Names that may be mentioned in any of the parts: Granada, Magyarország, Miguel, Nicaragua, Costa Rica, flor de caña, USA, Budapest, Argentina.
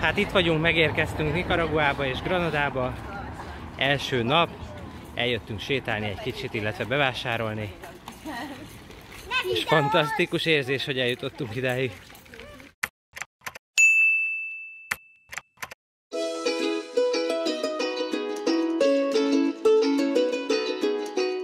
Hát itt vagyunk, megérkeztünk Nicaraguába és Granadába. Első nap, eljöttünk sétálni egy kicsit, illetve bevásárolni. És fantasztikus érzés, hogy eljutottunk idáig.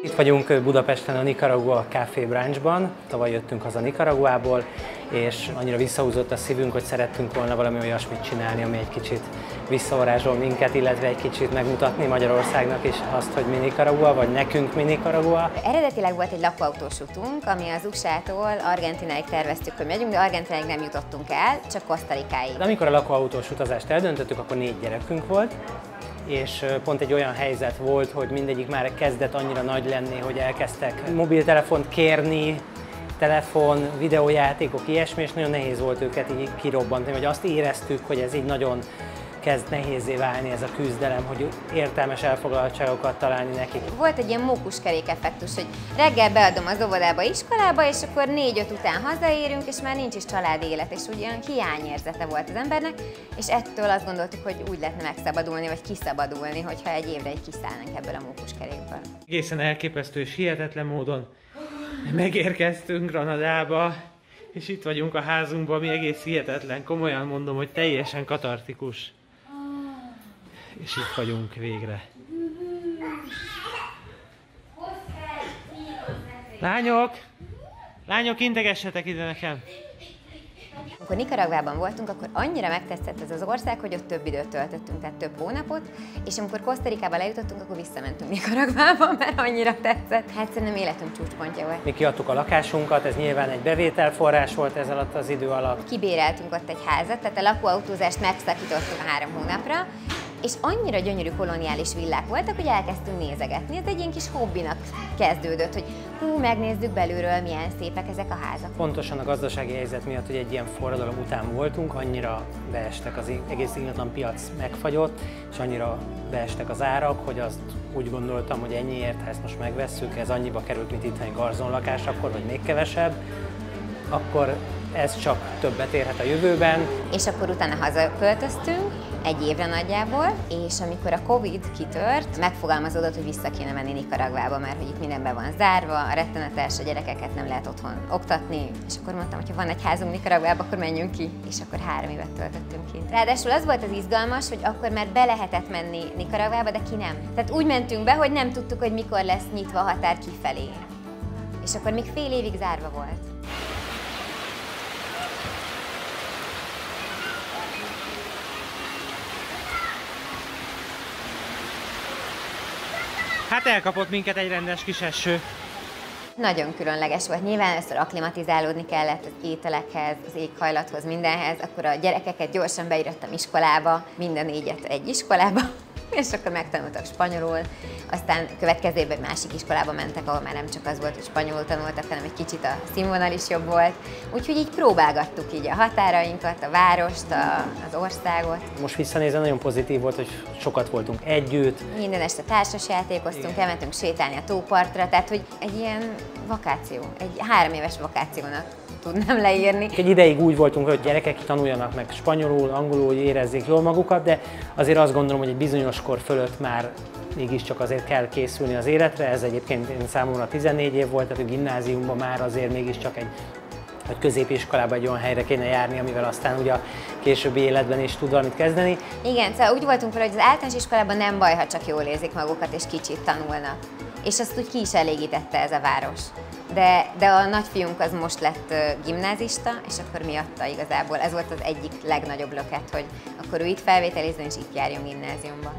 Itt vagyunk Budapesten a Nicaragua Café Brunchban. Tavaly jöttünk haza Nicaraguából, és annyira visszahúzott a szívünk, hogy szerettünk volna valami olyasmit csinálni, ami egy kicsit visszavarázsol minket, illetve egy kicsit megmutatni Magyarországnak is azt, hogy mi Nicaragua, vagy nekünk mi Nicaragua. Eredetileg volt egy lakóautós utunk, ami az USA-tól Argentináig terveztük, hogy megyünk, de Argentináig nem jutottunk el, csak Costa Ricaig. De amikor a lakóautós utazást eldöntöttük, akkor 4 gyerekünk volt, és pont egy olyan helyzet volt, hogy mindegyik már kezdett annyira nagy lenni, hogy elkezdtek mobiltelefont kérni, telefon, videójátékok, ilyesmi, és nagyon nehéz volt őket így kirobbantani, vagy azt éreztük, hogy ez így nagyon kezd nehézzé válni ez a küzdelem, hogy értelmes elfoglaltságokat találni nekik. Volt egy ilyen mókuskerék effektus, hogy reggel beadom az óvodába, iskolába, és akkor 4-5 után hazaérünk, és már nincs is családi élet, és úgy olyan hiányérzete volt az embernek, és ettől azt gondoltuk, hogy úgy lehetne megszabadulni, vagy kiszabadulni, hogyha egy évre így kiszállnánk ebből a mókuskerékből. Egészen elképesztő és hihetetlen módon megérkeztünk Granadába, és itt vagyunk a házunkban, ami egész hihetetlen, komolyan mondom, hogy teljesen katartikus. És itt vagyunk végre. Lányok! Lányok, integessetek ide nekem! Amikor Nicaraguában voltunk, akkor annyira megtetszett ez az ország, hogy ott több időt töltöttünk, tehát több hónapot, és amikor Costa Ricába lejutottunk, akkor visszamentünk Nicaraguába, mert annyira tetszett. Hát szerintem életünk csúcspontja volt. Mi kiadtuk a lakásunkat, ez nyilván egy bevételforrás volt ez alatt az idő alatt. Kibéreltünk ott egy házat, tehát a lakóautózást megszakítottuk 3 hónapra, és annyira gyönyörű koloniális villák voltak, hogy elkezdtünk nézegetni. Ez egy ilyen kis hobbinak kezdődött, hogy hú, megnézzük belülről, milyen szépek ezek a házak. Pontosan a gazdasági helyzet miatt, hogy egy ilyen forradalom után voltunk, annyira beestek, az egész ingatlan piac megfagyott, és annyira beestek az árak, hogy azt úgy gondoltam, hogy ennyiért, ha ezt most megvesszük, ez annyiba került, mint itthoni garzonlakás akkor, vagy még kevesebb, akkor ez csak többet érhet a jövőben. És akkor utána hazaköltöztünk, egy évre nagyjából, és amikor a Covid kitört, megfogalmazódott, hogy vissza kéne menni Nicaraguába, mert hogy itt minden be van zárva, a rettenetes, a gyerekeket nem lehet otthon oktatni, és akkor mondtam, hogy ha van egy házunk Nicaraguába, akkor menjünk ki, és akkor 3 évet töltöttünk ki. Ráadásul az volt az izgalmas, hogy akkor már be lehetett menni Nicaraguába, de ki nem. Tehát úgy mentünk be, hogy nem tudtuk, hogy mikor lesz nyitva a határ kifelé. És akkor még fél évig zárva volt. Hát elkapott minket egy rendes kis eső. Nagyon különleges volt. Nyilván először akklimatizálódni kellett az ételekhez, az éghajlathoz, mindenhez. Akkor a gyerekeket gyorsan beirattam iskolába, minden 4-et egy iskolába, és akkor megtanultak spanyolul. Aztán következő évben másik iskolába mentek, ahol már nem csak az volt, hogy spanyolul tanultak, hanem egy kicsit a színvonal is jobb volt. Úgyhogy így próbálgattuk így a határainkat, a várost, az országot. Most visszanézve nagyon pozitív volt, hogy sokat voltunk együtt. Minden este társasjátékoztunk, igen, elmentünk sétálni a tópartra, tehát hogy egy ilyen vakáció, egy 3 éves vakációnak tudnám leírni. Egy ideig úgy voltunk, hogy gyerekek tanuljanak meg spanyolul, angolul, hogy érezzék jól magukat, de azért azt gondolom, hogy egy bizonyos kor fölött már mégiscsak azért kell készülni az életre. Ez egyébként én számomra 14 év volt, tehát a gimnáziumban már azért mégiscsak egy vagy középiskolában egy olyan helyre kéne járni, amivel aztán ugye a későbbi életben is tud valamit kezdeni. Igen, szóval úgy voltunk fel, hogy az általános iskolában nem baj, ha csak jól érzik magukat és kicsit tanulnak. És azt úgy ki is elégítette ez a város. De a nagyfiunk az most lett gimnázista, és akkor miatta igazából ez volt az egyik legnagyobb löket, hogy akkor ő itt felvételizzen, és itt járjon gimnáziumba.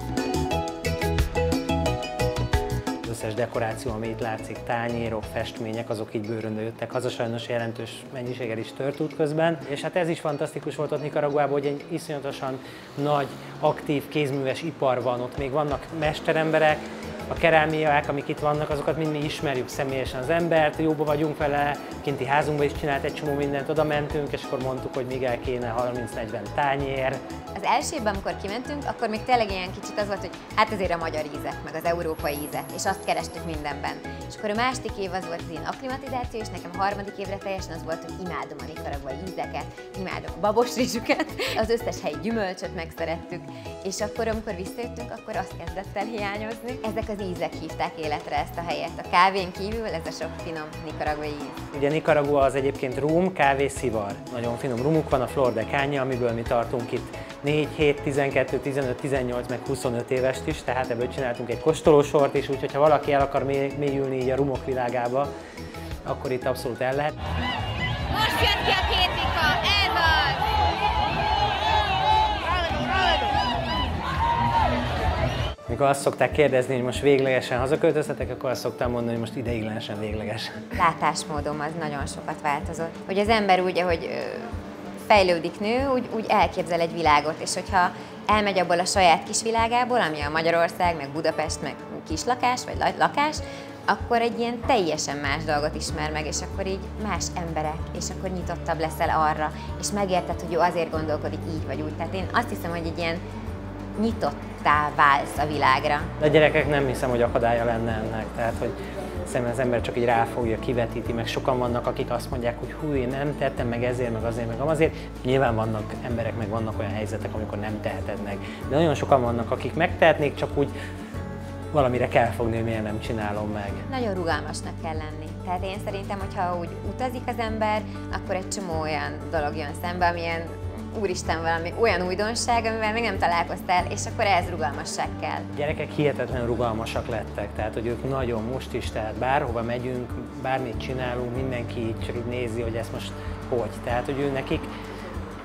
Az összes dekoráció, ami itt látszik, tányérok, festmények, azok így bőrönbe jöttek haza, sajnos jelentős mennyiséggel is tört útközben. És hát ez is fantasztikus volt ott Nicaraguában, hogy egy iszonyatosan nagy, aktív, kézműves ipar van, ott még vannak mesteremberek. A kerámiák, amik itt vannak, azokat mind mi ismerjük személyesen az embert, jóba vagyunk vele, kinti házunkban is csinált egy csomó mindent, oda mentünk, és akkor mondtuk, hogy Miguel kéne 30-40 tányér, Az elsőben, amikor kimentünk, akkor még tényleg ilyen kicsit az volt, hogy hát azért a magyar ízek, meg az európai ízek, és azt kerestük mindenben. És akkor a második év az volt az én akklimatizáció, és nekem a harmadik évre teljesen az volt, hogy imádom a nikaragvai ízeket, imádom a babos rizsüket, az összes helyi gyümölcsöt megszerettük, és akkor, amikor visszajöttünk, akkor azt kezdett el hiányozni. Ezek az ízek hívták életre ezt a helyet. A kávén kívül ez a sok finom nikaragvai íz. Ugye Nicaragua az egyébként rum, kávé, szivar. Nagyon finom rumuk van, a flor de caña, amiből mi tartunk itt 4, 7, 12, 15, 18, meg 25 évest is, tehát ebből csináltunk egy kóstolósort is, úgyhogy ha valaki el akar mélyülni így a rumok világába, akkor itt abszolút el lehet. Most jött ki a két vika, ez az! Mikor azt szokták kérdezni, hogy most véglegesen hazaköltöztetek, akkor azt szoktam mondani, hogy most ideiglenesen véglegesen. Látásmódom az nagyon sokat változott. Hogy az ember úgy, ahogy fejlődik, nő, úgy elképzel egy világot, és hogyha elmegy abból a saját kis világából, ami a Magyarország, meg Budapest, meg kislakás, vagy lakás, akkor egy ilyen teljesen más dolgot ismer meg, és akkor így más emberek, és akkor nyitottabb leszel arra, és megérted, hogy ő azért gondolkodik így vagy úgy. Tehát én azt hiszem, hogy egy ilyen nyitottá válsz a világra. A gyerekek nem hiszem, hogy akadálya lenne ennek, tehát hogy szerintem az ember csak így ráfogja, kivetíti, meg sokan vannak, akik azt mondják, hogy hú, én nem tettem, meg ezért, meg azért, meg amazért. Nyilván vannak emberek, meg vannak olyan helyzetek, amikor nem teheted meg. De nagyon sokan vannak, akik megtehetnék, csak úgy valamire kell fogni, hogy miért nem csinálom meg. Nagyon rugalmasnak kell lenni. Tehát én szerintem, hogyha úgy utazik az ember, akkor egy csomó olyan dolog jön szembe, amilyen úristen, valami olyan újdonság, amivel még nem találkoztál, és akkor ehhez rugalmasság kell. A gyerekek hihetetlen rugalmasak lettek, tehát hogy ők nagyon most is, tehát bárhova megyünk, bármit csinálunk, mindenki csak így nézi, hogy ezt most hogy. Tehát, hogy ő nekik,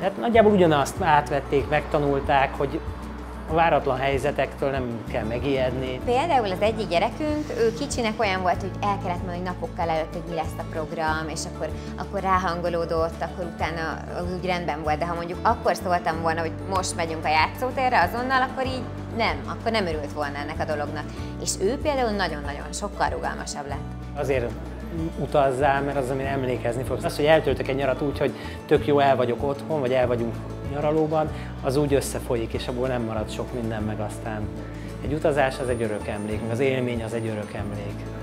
hát nagyjából ugyanazt átvették, megtanulták, hogy a váratlan helyzetektől nem kell megijedni. Például az egyik gyerekünk, ő kicsinek olyan volt, hogy el kellett mondani napokkal előtt, hogy mi lesz a program, és akkor ráhangolódott, akkor utána úgy rendben volt, de ha mondjuk akkor szóltam volna, hogy most megyünk a játszótérre azonnal, akkor így nem örült volna ennek a dolognak. És ő például nagyon-nagyon sokkal rugalmasabb lett. Azért utazzál, mert az, amin emlékezni fogsz. Az, hogy eltöltök egy nyarat úgy, hogy tök jó el vagyok otthon, vagy el vagyunk nyaralóban, az úgy összefolyik, és abból nem marad sok minden, meg aztán egy utazás az egy örök emlék, meg az élmény az egy örök emlék.